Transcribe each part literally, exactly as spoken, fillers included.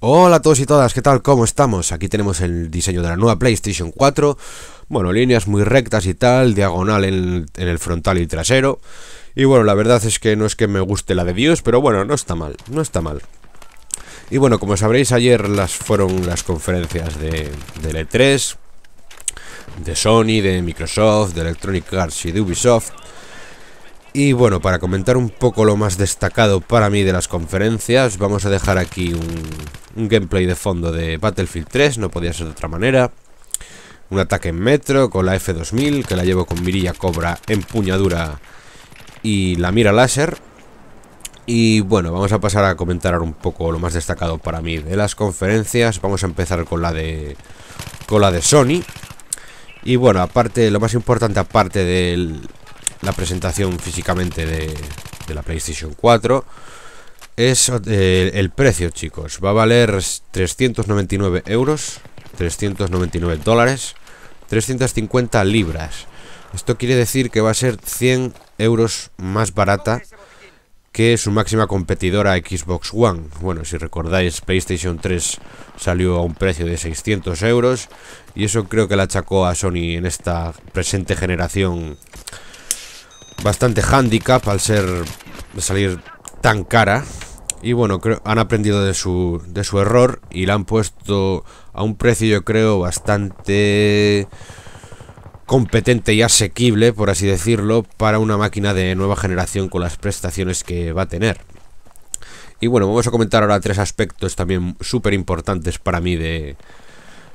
Hola a todos y todas, ¿qué tal? ¿Cómo estamos? Aquí tenemos el diseño de la nueva PlayStation cuatro. Bueno, líneas muy rectas y tal, diagonal en, en el frontal y trasero. Y bueno, la verdad es que no es que me guste la de Dios, pero bueno, no está mal, no está mal. Y bueno, como sabréis, ayer las fueron las conferencias de, de E tres, de Sony, de Microsoft, de Electronic Arts y de Ubisoft. Y bueno, para comentar un poco lo más destacado para mí de las conferencias, vamos a dejar aquí un, un gameplay de fondo de Battlefield tres, no podía ser de otra manera. Un ataque en metro con la F dos mil, que la llevo con mirilla cobra, empuñadura y la mira láser. Y bueno, vamos a pasar a comentar ahora un poco lo más destacado para mí de las conferencias. Vamos a empezar con la de, con la de Sony. Y bueno, aparte, lo más importante aparte del... la presentación físicamente de, de la PlayStation cuatro es eh, el precio, chicos. Va a valer trescientos noventa y nueve euros, trescientos noventa y nueve dólares, trescientas cincuenta libras. Esto quiere decir que va a ser cien euros más barata que su máxima competidora Xbox One. Bueno, si recordáis, PlayStation tres salió a un precio de seiscientos euros, y eso creo que la achacó a Sony en esta presente generación bastante handicap al ser salir tan cara. Y bueno, creo, han aprendido de su, de su error y la han puesto a un precio, yo creo, bastante competente y asequible, por así decirlo, para una máquina de nueva generación con las prestaciones que va a tener. Y bueno, vamos a comentar ahora tres aspectos también súper importantes para mí de...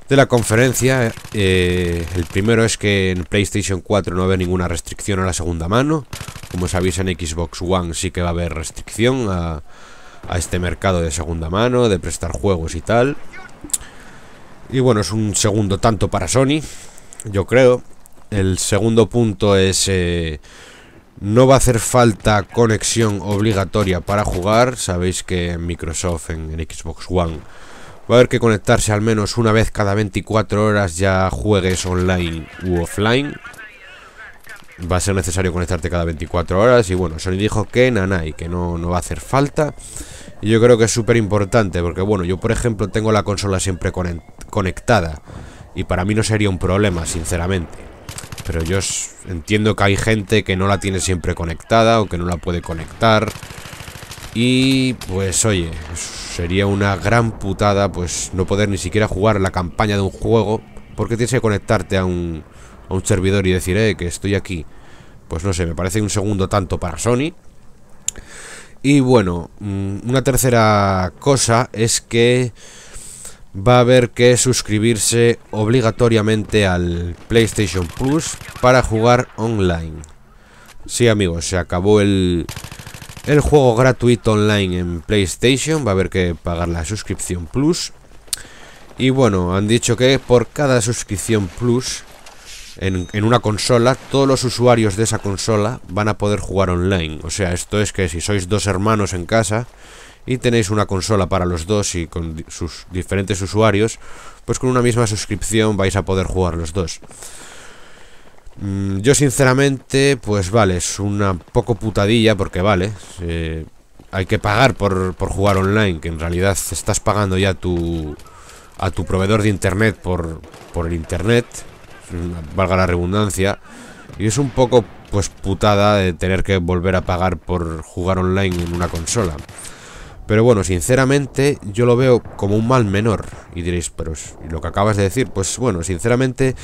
de la conferencia. Eh, el primero es que en PlayStation cuatro no va a haber ninguna restricción a la segunda mano. Como sabéis, en Xbox One sí que va a haber restricción a, a este mercado de segunda mano, de prestar juegos y tal. Y bueno, es un segundo tanto para Sony, yo creo. El segundo punto es... Eh, no va a hacer falta conexión obligatoria para jugar. Sabéis que en Microsoft, en, en Xbox One... va a haber que conectarse al menos una vez cada veinticuatro horas, ya juegues online u offline. Va a ser necesario conectarte cada veinticuatro horas. Y bueno, Sony dijo que nanay, que no, no va a hacer falta. Y yo creo que es súper importante, porque bueno, yo por ejemplo tengo la consola siempre conectada, y para mí no sería un problema, sinceramente. Pero yo entiendo que hay gente que no la tiene siempre conectada, o que no la puede conectar. Y pues oye, sería una gran putada pues no poder ni siquiera jugar la campaña de un juego, porque tienes que conectarte a un, a un servidor y decir, eh, que estoy aquí. Pues no sé, me parece un segundo tanto para Sony. Y bueno, una tercera cosa es que va a haber que suscribirse obligatoriamente al PlayStation Plus para jugar online. Sí, amigos, se acabó el... el juego gratuito online en PlayStation, va a haber que pagar la suscripción Plus. Y bueno, han dicho que por cada suscripción Plus en, en una consola, todos los usuarios de esa consola van a poder jugar online. O sea, esto es que si sois dos hermanos en casa y tenéis una consola para los dos y con sus diferentes usuarios, pues con una misma suscripción vais a poder jugar los dos. Yo sinceramente, pues vale, es una poco putadilla, porque vale, eh, hay que pagar por, por jugar online, que en realidad estás pagando ya tu, a tu proveedor de internet por, por el internet, valga la redundancia. Y es un poco pues putada de tener que volver a pagar por jugar online en una consola. Pero bueno, sinceramente yo lo veo como un mal menor. Y diréis, pero lo que acabas de decir, pues bueno, sinceramente...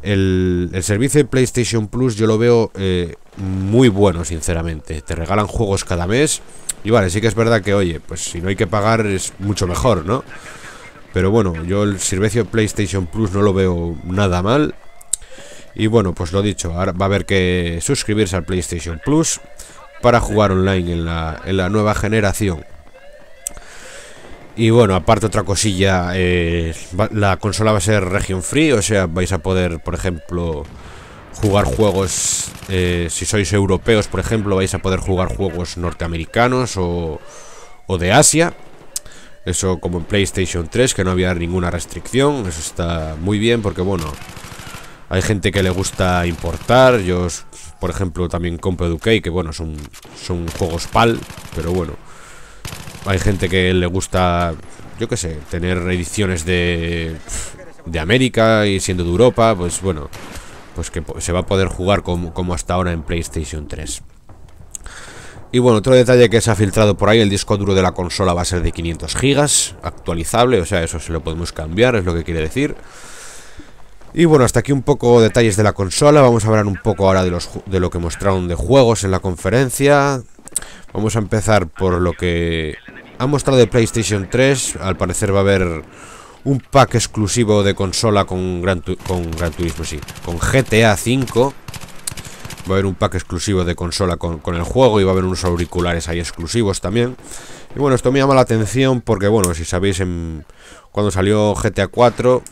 El, el servicio de PlayStation Plus yo lo veo eh, muy bueno, sinceramente. Te regalan juegos cada mes. Y vale, sí que es verdad que, oye, pues si no hay que pagar es mucho mejor, ¿no? Pero bueno, yo el servicio de PlayStation Plus no lo veo nada mal. Y bueno, pues lo dicho, ahora va a haber que suscribirse al PlayStation Plus para jugar online en la, en la nueva generación. Y bueno, aparte otra cosilla, eh, va, la consola va a ser region free, o sea, vais a poder, por ejemplo, jugar juegos, eh, si sois europeos, por ejemplo, vais a poder jugar juegos norteamericanos o, o de Asia. Eso como en PlayStation tres, que no había ninguna restricción, eso está muy bien, porque bueno, hay gente que le gusta importar. Yo, por ejemplo, también compro U K, que bueno, son, son juegos PAL, pero bueno. Hay gente que le gusta yo qué sé, tener ediciones de, de América y siendo de Europa, pues bueno, pues que se va a poder jugar como, como hasta ahora en PlayStation tres. Y bueno, otro detalle que se ha filtrado por ahí: el disco duro de la consola va a ser de quinientos gigas, actualizable, o sea, eso se lo podemos cambiar, es lo que quiere decir. Y bueno, hasta aquí un poco detalles de la consola. Vamos a hablar un poco ahora de, los, de lo que mostraron de juegos en la conferencia. Vamos a empezar por lo que ha mostrado de PlayStation tres. Al parecer va a haber un pack exclusivo de consola con Gran, tu con Gran Turismo, sí, con G T A cinco. Va a haber un pack exclusivo de consola con, con el juego, y va a haber unos auriculares ahí exclusivos también. Y bueno, esto me llama la atención porque, bueno, si sabéis, en, cuando salió G T A cuatro...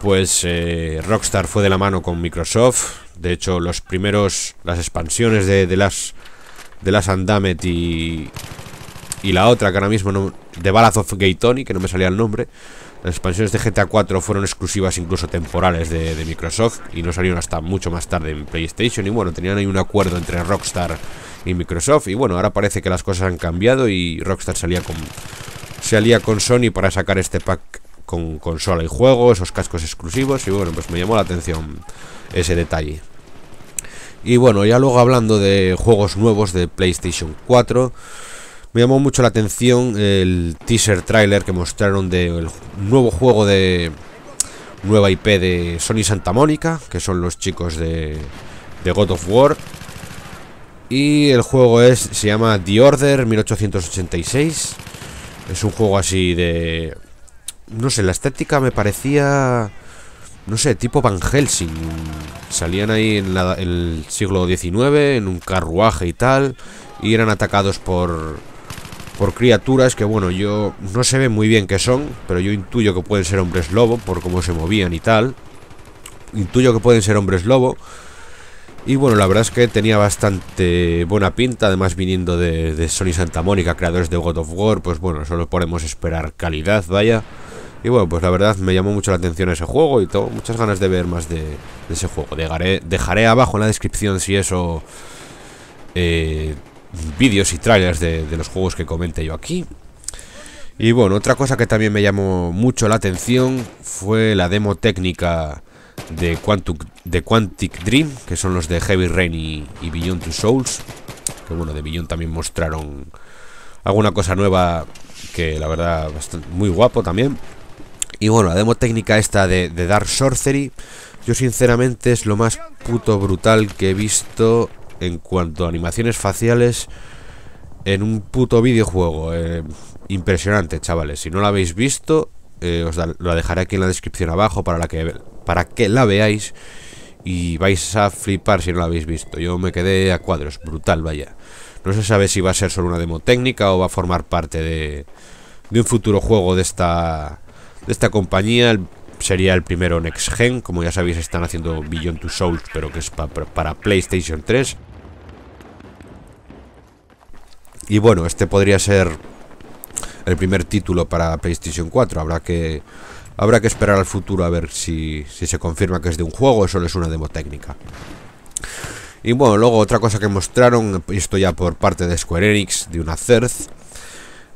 pues eh, Rockstar fue de la mano con Microsoft. De hecho, los primeros, las expansiones de, de las de las Andammed y, y la otra que ahora mismo no, de Ballad of Gay Tony, que no me salía el nombre, las expansiones de G T A cuatro fueron exclusivas, incluso temporales, de, de Microsoft, y no salieron hasta mucho más tarde en PlayStation. Y bueno, tenían ahí un acuerdo entre Rockstar y Microsoft, y bueno, ahora parece que las cosas han cambiado y Rockstar salía con, se alía con Sony para sacar este pack con consola y juego, esos cascos exclusivos. Y bueno, pues me llamó la atención ese detalle. Y bueno, ya luego hablando de juegos nuevos de PlayStation cuatro, me llamó mucho la atención el teaser trailer que mostraron del nuevo juego de nueva I P de Sony Santa Mónica, que son los chicos de, de God of War. Y el juego es, se llama The Order mil ochocientos ochenta y seis. Es un juego así de... no sé, la estética me parecía, no sé, tipo Van Helsing. Salían ahí en, la, en el siglo diecinueve, en un carruaje y tal, y eran atacados por por criaturas que, bueno, yo no se ve muy bien qué son, pero yo intuyo que pueden ser hombres lobo por cómo se movían y tal. Intuyo que pueden ser hombres lobo. Y bueno, la verdad es que tenía bastante buena pinta, además viniendo de, de Sony Santa Mónica, creadores de God of War, pues bueno, solo podemos esperar calidad, vaya. Y bueno, pues la verdad me llamó mucho la atención ese juego y tengo muchas ganas de ver más de, de ese juego. Dejaré, dejaré abajo en la descripción, si eso, eh, vídeos y trailers de, de los juegos que comenté yo aquí. Y bueno, otra cosa que también me llamó mucho la atención fue la demo técnica de Quantic, de Quantic Dream, que son los de Heavy Rain y, y Beyond Two Souls. Que bueno, de Beyond también mostraron alguna cosa nueva que la verdad bastante, muy guapo también. Y bueno, la demo técnica esta de, de Dark Sorcery, yo sinceramente es lo más puto brutal que he visto en cuanto a animaciones faciales en un puto videojuego. eh, Impresionante, chavales. Si no la habéis visto, eh, os da, la dejaré aquí en la descripción abajo para, la que, para que la veáis, y vais a flipar si no la habéis visto. Yo me quedé a cuadros, brutal, vaya. No se sabe si va a ser solo una demo técnica o va a formar parte de, de un futuro juego de esta... de esta compañía. Sería el primero Next Gen. Como ya sabéis, están haciendo Beyond Two Souls, pero que es pa, pa, para PlayStation tres. Y bueno, este podría ser el primer título para PlayStation cuatro. Habrá que, habrá que esperar al futuro a ver si, si se confirma que es de un juego o solo es una demo técnica. Y bueno, luego otra cosa que mostraron, esto ya por parte de Square Enix, de una third,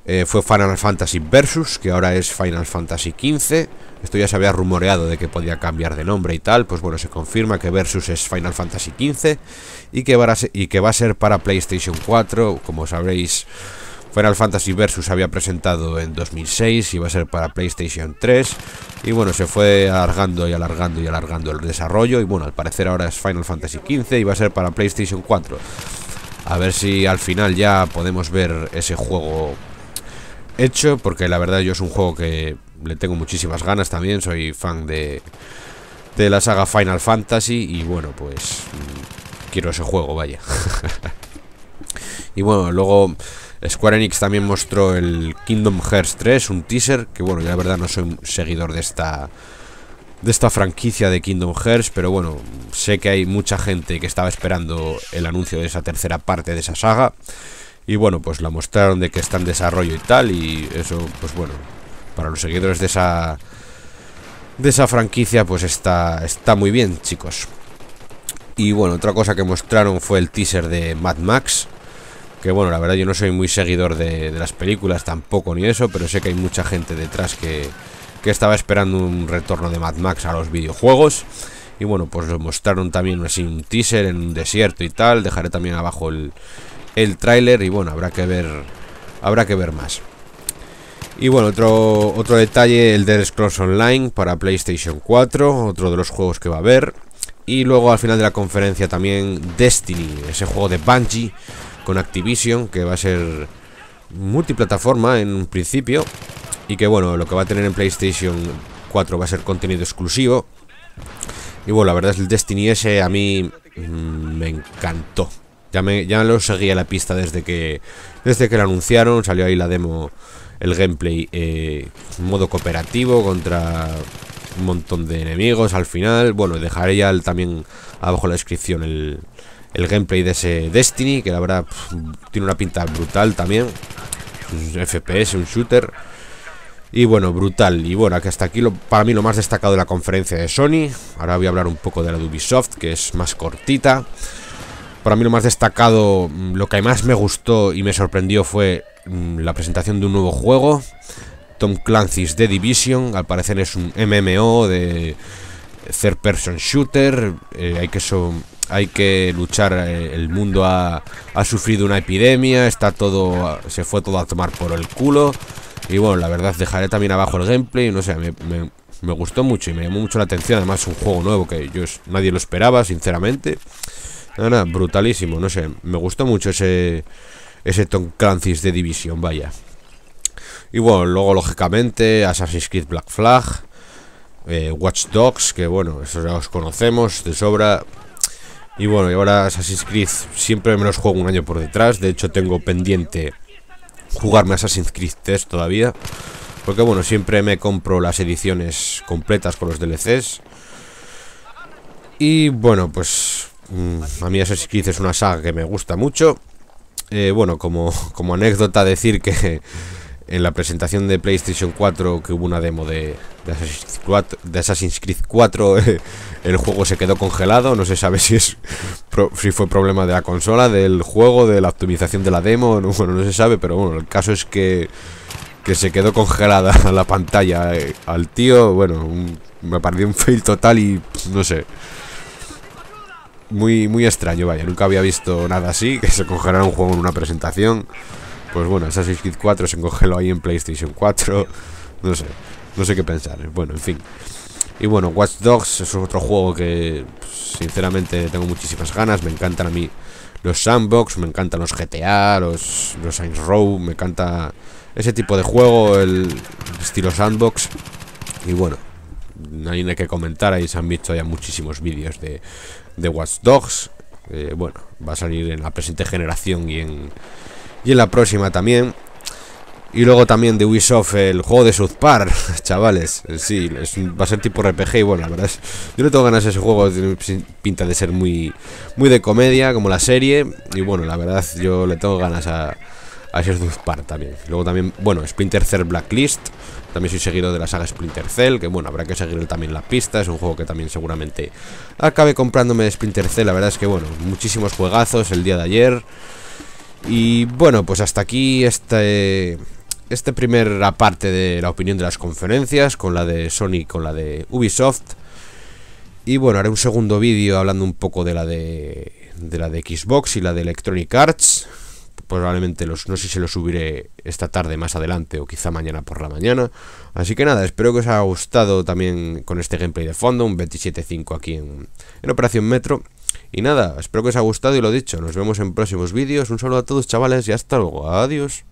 Eh, fue Final Fantasy Versus, que ahora es Final Fantasy quince. Esto ya se había rumoreado de que podía cambiar de nombre y tal. Pues bueno, se confirma que Versus es Final Fantasy quince y que va a ser, y que va a ser para PlayStation cuatro. Como sabréis, Final Fantasy Versus se había presentado en dos mil seis y va a ser para PlayStation tres. Y bueno, se fue alargando y alargando y alargando el desarrollo. Y bueno, al parecer ahora es Final Fantasy quince y va a ser para PlayStation cuatro. A ver si al final ya podemos ver ese juego hecho, porque la verdad yo es un juego que le tengo muchísimas ganas también. Soy fan de, de la saga Final Fantasy y bueno, pues quiero ese juego, vaya. Y bueno, luego Square Enix también mostró el Kingdom Hearts tres, un teaser, que bueno, yo la verdad no soy un seguidor de esta, de esta franquicia de Kingdom Hearts, pero bueno, sé que hay mucha gente que estaba esperando el anuncio de esa tercera parte de esa saga. Y bueno, pues la mostraron de que está en desarrollo y tal, y eso, pues bueno, para los seguidores de esa de esa franquicia, pues está, está muy bien, chicos. Y bueno, otra cosa que mostraron fue el teaser de Mad Max, Que bueno, la verdad yo no soy muy seguidor de, de las películas tampoco ni eso, pero sé que hay mucha gente detrás que, que estaba esperando un retorno de Mad Max a los videojuegos. Y bueno, pues nos mostraron también así un teaser en un desierto y tal. Dejaré también abajo el, el tráiler y bueno, habrá que ver, habrá que ver más. Y bueno, otro, otro detalle, el Dead Scrolls Online para PlayStation cuatro, otro de los juegos que va a haber. Y luego al final de la conferencia también Destiny, ese juego de Bungie con Activision, que va a ser multiplataforma en un principio. Y que bueno, lo que va a tener en PlayStation cuatro va a ser contenido exclusivo. Y bueno, la verdad es que el Destiny ese a mí mmm, me encantó. Ya, me, ya lo seguía la pista desde que, desde que lo anunciaron. Salió ahí la demo, el gameplay, eh, modo cooperativo contra un montón de enemigos al final. Bueno, dejaré ya el, también abajo en la descripción el, el gameplay de ese Destiny, que la verdad pff, tiene una pinta brutal también. Un F P S, un shooter. Y bueno, brutal. Y bueno, que hasta aquí lo, para mí lo más destacado de la conferencia de Sony. Ahora voy a hablar un poco de la de Ubisoft, que es más cortita. Para mí lo más destacado, lo que más me gustó y me sorprendió fue la presentación de un nuevo juego, Tom Clancy's The Division. Al parecer es un M M O de third person shooter. eh, Hay que so, hay que luchar. El mundo ha, ha sufrido una epidemia. Está todo, se fue todo a tomar por el culo. Y bueno, la verdad, dejaré también abajo el gameplay. No sé, me, me, me gustó mucho y me llamó mucho la atención. Además, es un juego nuevo que yo nadie lo esperaba, sinceramente. Nada, nada, brutalísimo. No sé, me gustó mucho ese, ese Tom Clancy's de Division, vaya. Y bueno, luego, lógicamente, Assassin's Creed Black Flag, eh, Watch Dogs, que bueno, eso ya os conocemos de sobra. Y bueno, y ahora Assassin's Creed siempre me los juego un año por detrás. De hecho, tengo pendiente jugarme Assassin's Creed tres todavía, porque bueno, siempre me compro las ediciones completas con los D L Cs. Y bueno, pues a mí Assassin's Creed es una saga que me gusta mucho. eh, Bueno, como, como anécdota decir que en la presentación de PlayStation cuatro, que hubo una demo de, de, Assassin's, cuatro, de Assassin's Creed cuatro, el juego se quedó congelado. No se sabe si, es, si fue problema de la consola, del juego, de la optimización de la demo. Bueno, no se sabe, pero bueno, el caso es que, que se quedó congelada la pantalla al tío. Bueno, un, me pareció un fail total y no sé, muy, muy extraño, vaya. Nunca había visto nada así, que se congelara un juego en una presentación. Pues bueno, Assassin's Creed cuatro se congeló ahí en PlayStation cuatro. No sé, no sé qué pensar. Bueno, en fin. Y bueno, Watch Dogs es otro juego que pues, sinceramente tengo muchísimas ganas. Me encantan a mí los sandbox, me encantan los G T A, los, los Saints Row. Me encanta ese tipo de juego, el estilo sandbox. Y bueno, no hay nada que comentar. Ahí se han visto ya muchísimos vídeos de, de Watch Dogs. eh, Bueno, va a salir en la presente generación y en... y en la próxima también. Y luego también de Ubisoft, el juego de South Park, chavales. Sí, es un, va a ser tipo R P G y bueno, la verdad es, yo no tengo ganas de ese juego. Tiene pinta de ser muy, muy de comedia, como la serie. Y bueno, la verdad yo le tengo ganas a, a ese South Park también. Luego también, bueno, Splinter Cell Blacklist. También soy seguidor de la saga Splinter Cell, que bueno, habrá que seguir también la pista. Es un juego que también seguramente acabe comprándome Splinter Cell. La verdad es que bueno, muchísimos juegazos el día de ayer. Y bueno, pues hasta aquí este, este primera parte de la opinión de las conferencias, con la de Sony, con la de Ubisoft. Y bueno, haré un segundo vídeo hablando un poco de la de, de la de Xbox y la de Electronic Arts. Probablemente los, no sé si los subiré esta tarde más adelante o quizá mañana por la mañana. Así que nada, espero que os haya gustado también con este gameplay de fondo, un veintisiete punto cinco aquí en, en Operación Metro. Y nada, espero que os haya gustado y lo dicho, nos vemos en próximos vídeos. Un saludo a todos, chavales, y hasta luego, adiós.